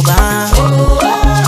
I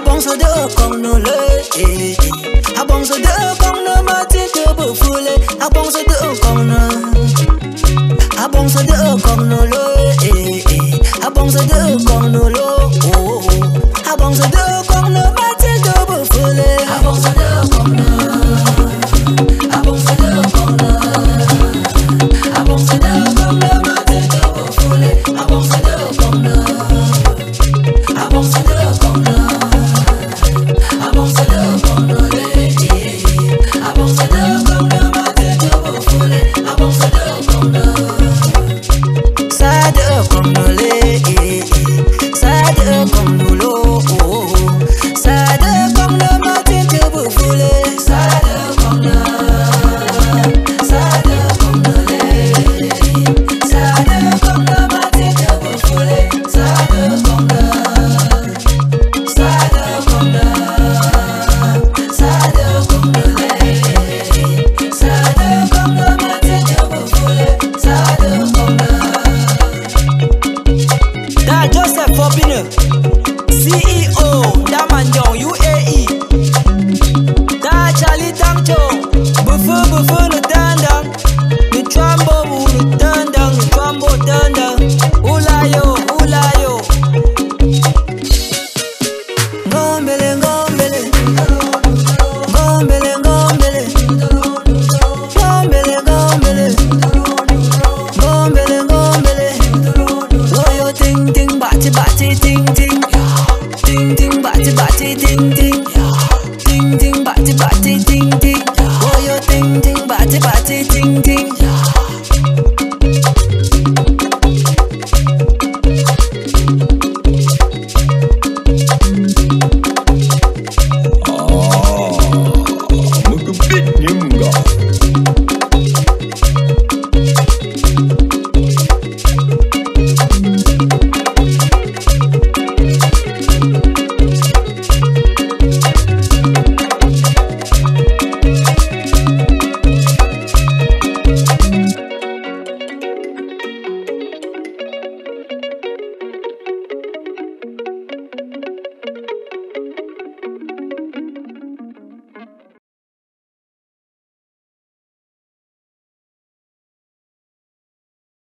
bong so do come no lay.